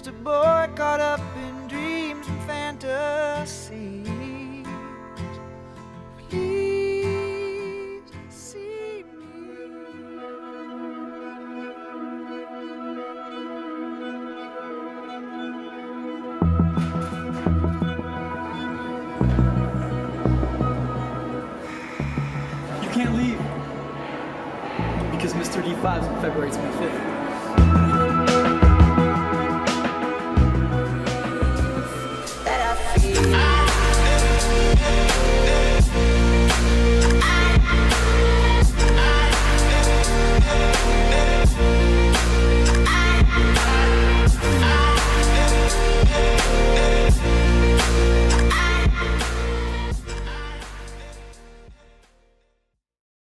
just a boy caught up in dreams and fantasies. Please see me. You can't leave because Mr. D5's on February 25th.